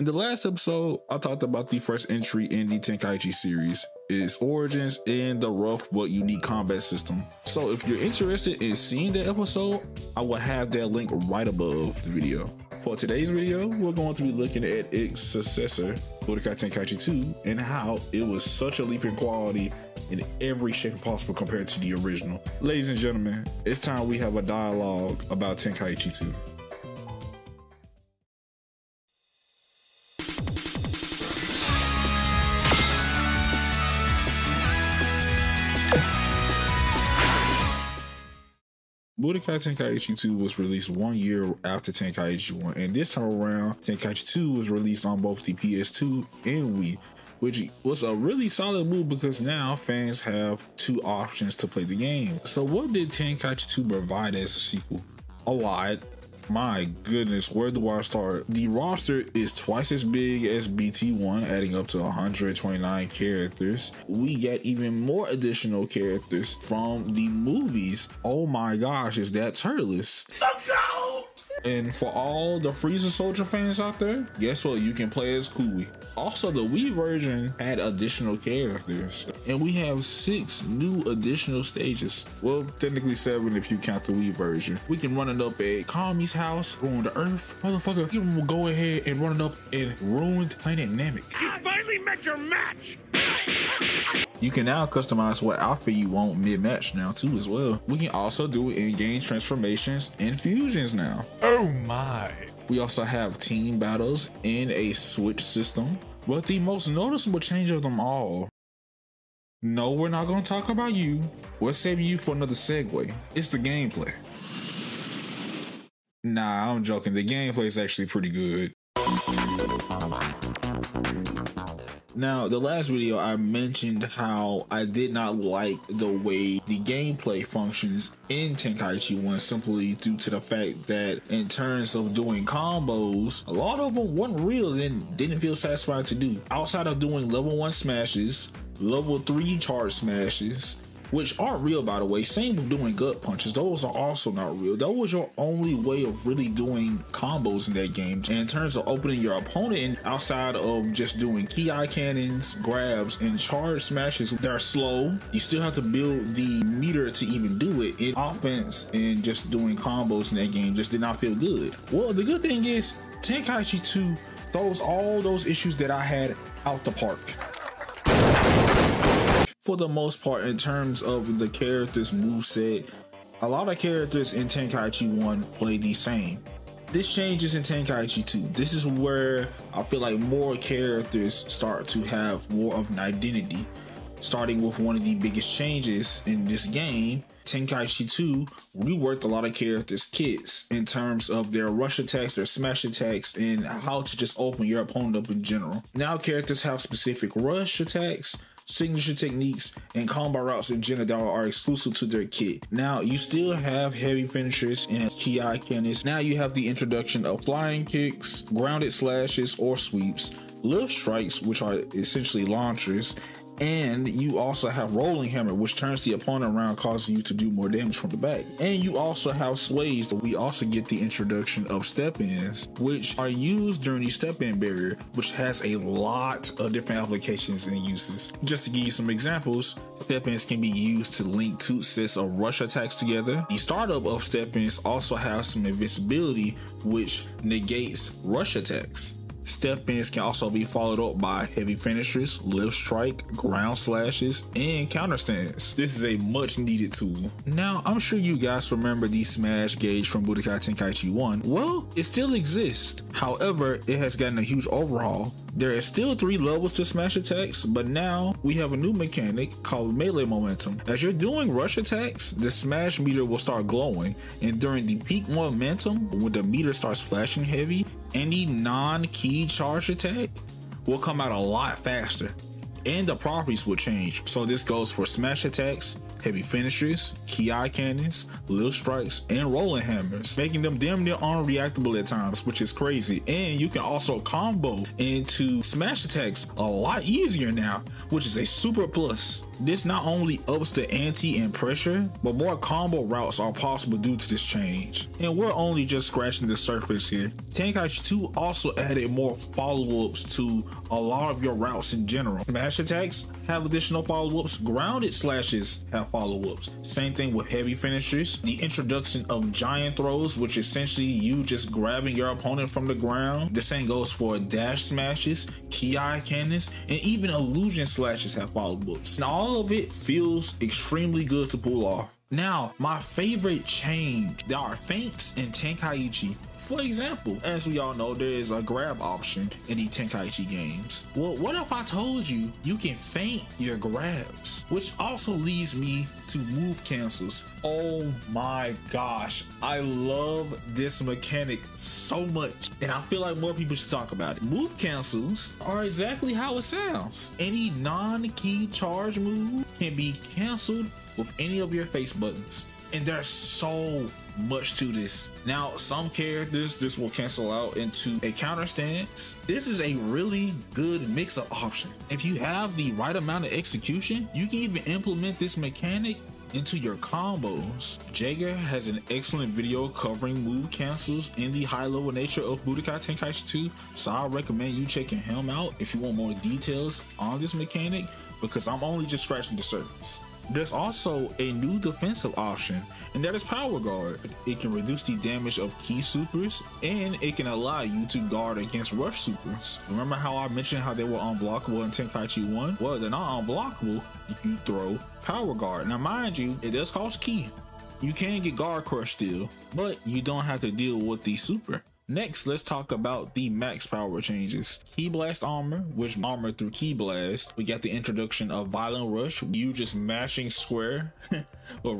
In the last episode, I talked about the first entry in the Tenkaichi series, its origins, and the rough but unique combat system. So if you're interested in seeing that episode, I will have that link right above the video. For today's video, we're going to be looking at its successor, Budokai Tenkaichi 2, and how it was such a leap in quality in every shape possible compared to the original. Ladies and gentlemen, it's time we have a dialogue about Tenkaichi 2. Budokai Tenkaichi 2 was released 1 year after Tenkaichi 1, and this time around, Tenkaichi 2 was released on both the PS2 and Wii, which was a really solid move because now fans have two options to play the game. So what did Tenkaichi 2 provide as a sequel? A lot. My goodness, where do I start? The roster is twice as big as BT1, adding up to 129 characters. We get even more additional characters from the movies. Oh my gosh, is that Turles? And for all the Frieza Soldier fans out there, guess what? You can play as Kui. Also, the Wii version had additional characters, and we have 6 new additional stages. Well, technically 7 if you count the Wii version. We can run it up at Kami's house, Ruined Earth. Motherfucker, you will go ahead and run it up in Ruined Planet Namek. You finally met your match! You can now customize what outfit you want mid-match now too as well. We can also do in-game transformations and fusions now. Oh my. We also have team battles in a switch system. But the most noticeable change of them all. No, we're not gonna talk about you. We're saving you for another segue. It's the gameplay. Nah, I'm joking. The gameplay is actually pretty good. Now, the last video I mentioned how I did not like the way the gameplay functions in Tenkaichi 1 simply due to the fact that in terms of doing combos, a lot of them weren't real and didn't feel satisfying to do. Outside of doing level 1 smashes, level 3 charge smashes, which are real by the way, same with doing gut punches, those are also not real. That was your only way of really doing combos in that game. And in terms of opening your opponent, outside of just doing ki cannons, grabs, and charge smashes, they're slow. You still have to build the meter to even do it. In offense and just doing combos in that game just did not feel good. Well, the good thing is Tenkaichi 2 throws all those issues that I had out the park. For the most part, in terms of the characters' moveset, a lot of characters in Tenkaichi 1 play the same. This changes in Tenkaichi 2. This is where I feel like more characters start to have more of an identity. Starting with one of the biggest changes in this game, Tenkaichi 2 reworked a lot of characters' kits in terms of their rush attacks, their smash attacks, and how to just open your opponent up in general. Now characters have specific rush attacks, signature techniques, and combat routes in general that are exclusive to their kit. Now you still have heavy finishers and ki cannons. Now you have the introduction of flying kicks, grounded slashes or sweeps, lift strikes, which are essentially launchers, and you also have rolling hammer, which turns the opponent around, causing you to do more damage from the back. And you also have sways. We also get the introduction of step-ins, which are used during the step-in barrier, which has a lot of different applications and uses. Just to give you some examples, step-ins can be used to link 2 sets of rush attacks together. The startup of step-ins also has some invincibility, which negates rush attacks. Step-ins can also be followed up by heavy finishers, lift strike, ground slashes, and counter stance. This is a much needed tool. Now, I'm sure you guys remember the smash gauge from Budokai Tenkaichi 1. Well, it still exists. However, it has gotten a huge overhaul. There is still 3 levels to smash attacks, but now we have a new mechanic called melee momentum. As you're doing rush attacks, the smash meter will start glowing, and during the peak momentum, when the meter starts flashing heavy, any non-key charge attack will come out a lot faster, and the properties will change. So this goes for smash attacks, heavy finishers, ki cannons, lift strikes, and rolling hammers, making them damn near unreactable at times, which is crazy. And you can also combo into smash attacks a lot easier now, which is a super plus. This not only ups the ante and pressure, but more combo routes are possible due to this change. And we're only just scratching the surface here. Tenkaichi 2 also added more follow-ups to a lot of your routes in general. Smash attacks have additional follow-ups, grounded slashes have follow-ups. Same thing with heavy finishers. The introduction of giant throws, which essentially you just grabbing your opponent from the ground. The same goes for dash smashes, ki-eye cannons, and even illusion slashes have follow-ups. And all of it feels extremely good to pull off. Now, my favorite change, there are feints in Tenkaichi. For example, as we all know, there is a grab option in the Tenkaichi games. Well, what if I told you, you can feint your grabs? Which also leads me to move cancels. Oh my gosh, I love this mechanic so much, and I feel like more people should talk about it. Move cancels are exactly how it sounds. Any non-key charge move can be canceled with any of your face buttons, and there's so much to this. Now, some characters this will cancel out into a counter stance. This is a really good mix-up option. If you have the right amount of execution, you can even implement this mechanic into your combos. Jager has an excellent video covering move cancels and the high-level nature of Budokai Tenkaichi 2, so I recommend you checking him out if you want more details on this mechanic, because I'm only just scratching the surface. There's also a new defensive option, and that is Power Guard. It can reduce the damage of key supers, and it can allow you to guard against rush supers. Remember how I mentioned how they were unblockable in Tenkaichi 1? Well, they're not unblockable if you throw Power Guard. Now mind you, it does cost key. You can get Guard Crush still, but you don't have to deal with the super. Next, let's talk about the max power changes. Key Blast Armor, which armor through Key Blast. We got the introduction of Violent Rush, you just mashing square with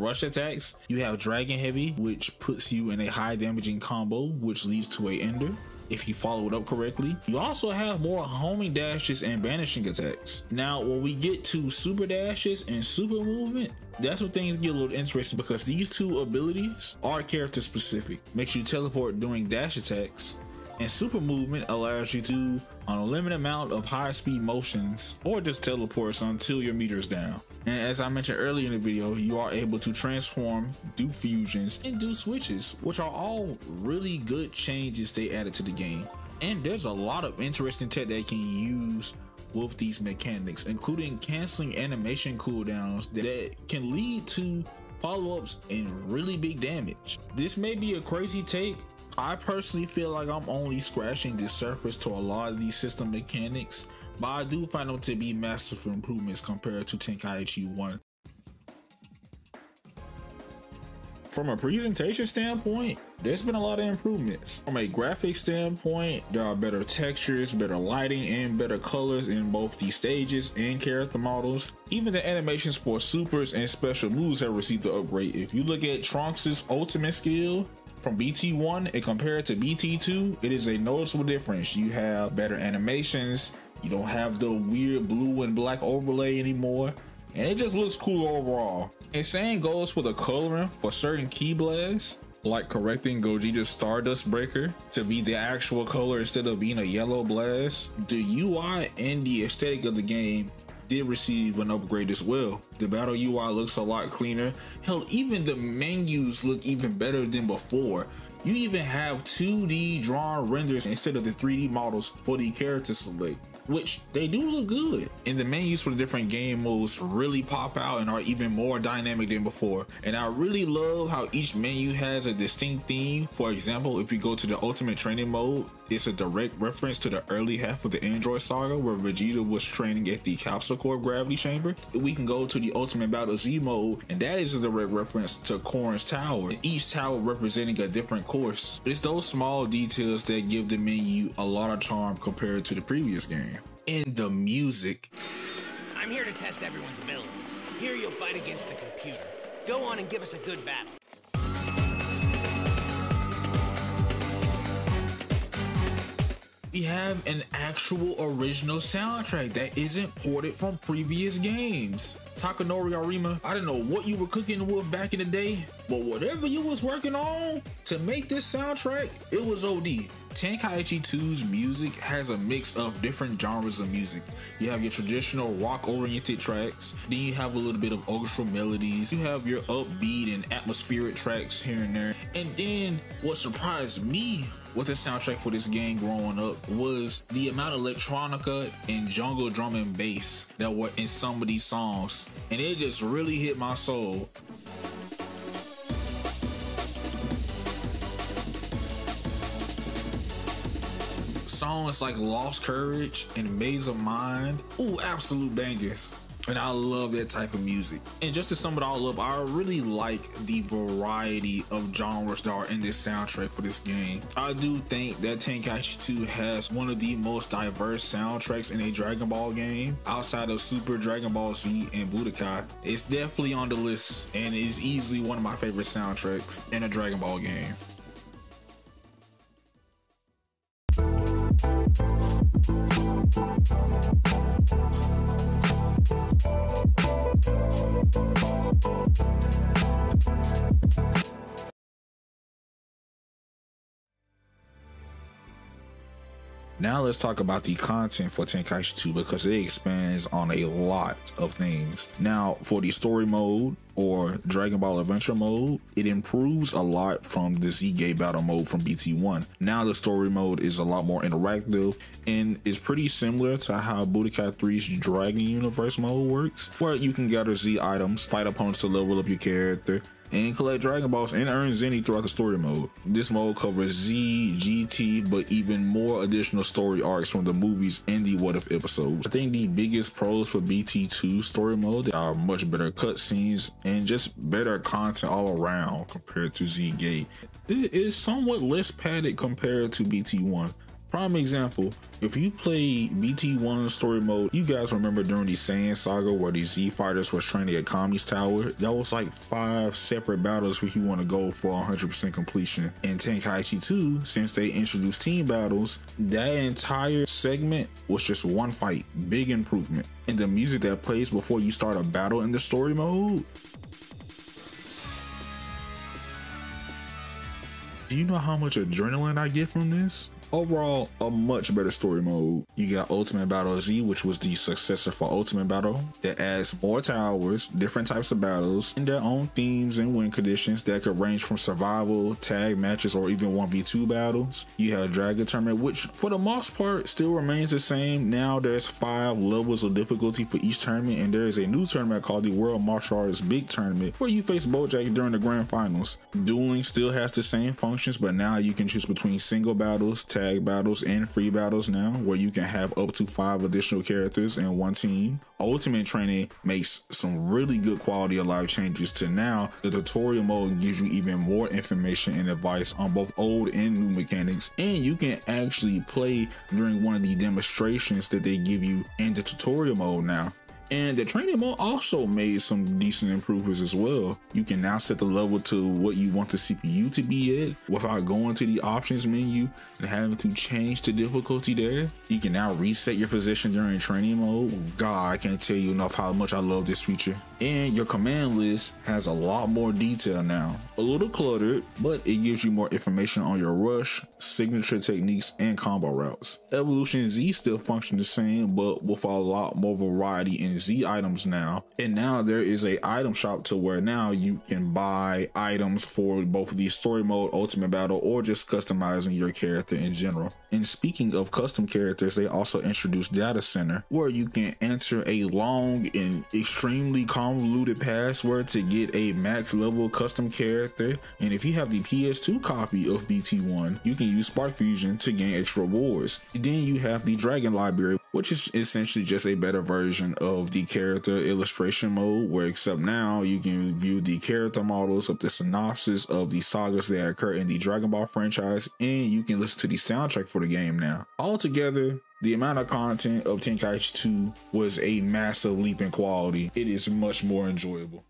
rush attacks. You have Dragon Heavy, which puts you in a high damaging combo, which leads to a ender if you follow it up correctly. You also have more homing dashes and banishing attacks. Now, when we get to super dashes and super movement, that's when things get a little interesting, because these two abilities are character specific. Makes you teleport during dash attacks, and super movement allows you to do an unlimited amount of high speed motions or just teleports until your meter is down. And as I mentioned earlier in the video, you are able to transform, do fusions, and do switches, which are all really good changes they added to the game. And there's a lot of interesting tech they can use with these mechanics, including canceling animation cooldowns that can lead to follow-ups and really big damage. This may be a crazy take. I personally feel like I'm only scratching the surface to a lot of these system mechanics, but I do find them to be massive improvements compared to Tenkaichi 1. From a presentation standpoint, there's been a lot of improvements. From a graphic standpoint, there are better textures, better lighting, and better colors in both the stages and character models. Even the animations for supers and special moves have received the upgrade. If you look at Trunks' ultimate skill, from BT1 and compared to BT2, it is a noticeable difference. You have better animations, you don't have the weird blue and black overlay anymore, and it just looks cooler overall. And same goes for the coloring for certain key blasts, like correcting Gogeta's Stardust Breaker to be the actual color instead of being a yellow blast. The UI and the aesthetic of the game did receive an upgrade as well. The battle UI looks a lot cleaner. Hell, even the menus look even better than before. You even have 2D drawn renders instead of the 3D models for the character select, which they do look good. And the menus for the different game modes really pop out and are even more dynamic than before. And I really love how each menu has a distinct theme. For example, if you go to the Ultimate Training Mode, it's a direct reference to the early half of the Android Saga where Vegeta was training at the Capsule Core Gravity Chamber. We can go to the Ultimate Battle Z mode, and that is a direct reference to Corrin's Tower, and each tower representing a different course. It's those small details that give the menu a lot of charm compared to the previous game. And the music. I'm here to test everyone's abilities. Here you'll fight against the computer. Go on and give us a good battle. we have an actual original soundtrack that isn't ported from previous games. Takanori Arima, I don't know what you were cooking with back in the day, but whatever you was working on to make this soundtrack, it was OD. Tenkaichi 2's music has a mix of different genres of music. You have your traditional rock-oriented tracks, then you have a little bit of orchestral melodies, you have your upbeat and atmospheric tracks here and there, and then what surprised me with the soundtrack for this game growing up was the amount of electronica and jungle drum and bass that were in some of these songs, and it just really hit my soul. Songs like Lost Courage and Maze of Mind, ooh, absolute bangers. And I love that type of music. And just to sum it all up, I really like the variety of genres that are in this soundtrack for this game. I do think that Tenkaichi 2 has one of the most diverse soundtracks in a Dragon Ball game outside of Super, Dragon Ball Z, and Budokai. It's definitely on the list and is easily one of my favorite soundtracks in a Dragon Ball game. Now let's talk about the content for Tenkaichi 2 because it expands on a lot of things. Now for the story mode or Dragon Ball Adventure mode, it improves a lot from the Z-Gate battle mode from BT1. Now the story mode is a lot more interactive and is pretty similar to how Budokai 3's Dragon Universe mode works, where you can gather Z items, fight opponents to level up your character, and collect Dragon Balls and earn Zenny throughout the story mode. This mode covers Z, GT, but even more additional story arcs from the movies and the What If episodes. I think the biggest pros for BT2 story mode are much better cutscenes and just better content all around compared to Z-Gate. It is somewhat less padded compared to BT1. Prime example, if you play BT1 story mode, you guys remember during the Saiyan saga where the Z fighters was training at Kami's tower? That was like 5 separate battles where you want to go for 100% completion. In Tenkaichi 2, since they introduced team battles, that entire segment was just one fight. Big improvement. And the music that plays before you start a battle in the story mode? Do you know how much adrenaline I get from this? Overall, a much better story mode. You got Ultimate Battle Z, which was the successor for Ultimate Battle, that adds more towers, different types of battles, and their own themes and win conditions that could range from survival, tag matches, or even 1v2 battles. You have Dragon Tournament, which for the most part still remains the same. Now there's 5 levels of difficulty for each tournament, and there is a new tournament called the World Martial Artist Big Tournament, where you face Bojack during the grand finals. Dueling still has the same functions, but now you can choose between single battles, tag battles, and free battles now, where you can have up to 5 additional characters in one team. Ultimate Training makes some really good quality of life changes to now. The tutorial mode gives you even more information and advice on both old and new mechanics, and you can actually play during one of the demonstrations that they give you in the tutorial mode now. And the training mode also made some decent improvements as well. You can now set the level to what you want the CPU to be at without going to the options menu and having to change the difficulty there. You can now reset your position during training mode. God, I can't tell you enough how much I love this feature. And your command list has a lot more detail now. A little cluttered, but it gives you more information on your rush, signature techniques, and combo routes. Evolution Z still functions the same, but with a lot more variety in Z items now, and now there is a item shop to where now you can buy items for both the story mode, Ultimate Battle, or just customizing your character in general. And speaking of custom characters, they also introduced Data Center, where you can enter a long and extremely convoluted password to get a max level custom character. And if you have the PS2 copy of BT1, you can use Spark Fusion to gain extra rewards. Then you have the Dragon Library, which is essentially just a better version of the character illustration mode, where except now you can view the character models of the synopsis of the sagas that occur in the Dragon Ball franchise, and you can listen to the soundtrack for the game now. Altogether, the amount of content of Tenkaichi 2 was a massive leap in quality. It is much more enjoyable.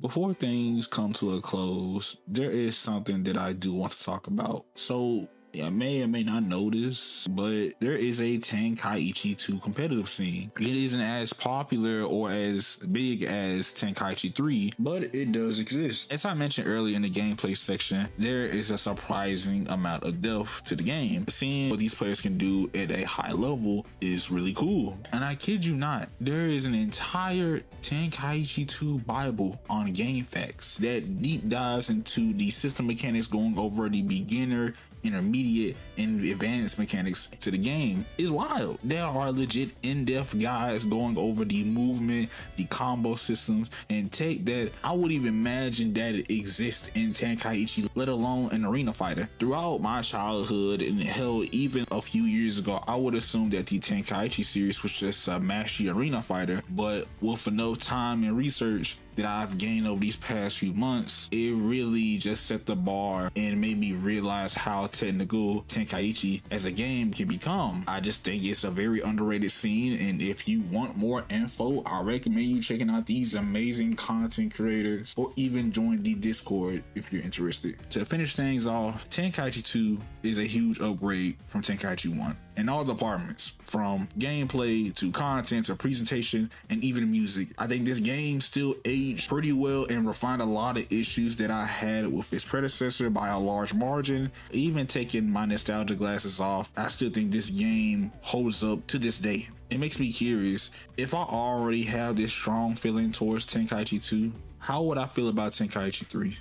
Before things come to a close, there is something that I do want to talk about. So I may or may not know this, but there is a Tenkaichi 2 competitive scene. It isn't as popular or as big as Tenkaichi 3, but it does exist. As I mentioned earlier in the gameplay section, there is a surprising amount of depth to the game. Seeing what these players can do at a high level is really cool. And I kid you not, there is an entire Tenkaichi 2 Bible on GameFAQs that deep dives into the system mechanics, going over the beginner, intermediate, and advanced mechanics to the game. Is wild. There are legit in-depth guys going over the movement, the combo systems, and take that. I wouldn't even imagine that it exists in Tenkaichi, let alone an arena fighter. Throughout my childhood, and hell, even a few years ago, I would assume that the Tenkaichi series was just a mashy arena fighter, but with enough time and research that I've gained over these past few months, it really just set the bar and made me realize how technical Tenkaichi as a game can become. I just think it's a very underrated scene, and if you want more info, I recommend you checking out these amazing content creators, or even join the Discord if you're interested. To finish things off, Tenkaichi 2 is a huge upgrade from Tenkaichi 1 in all departments, from gameplay to content to presentation and even music. I think this game still aged pretty well and refined a lot of issues that I had with its predecessor by a large margin. Even taking my nostalgia glasses off, I still think this game holds up to this day. It makes me curious, if I already have this strong feeling towards Tenkaichi 2, how would I feel about Tenkaichi 3?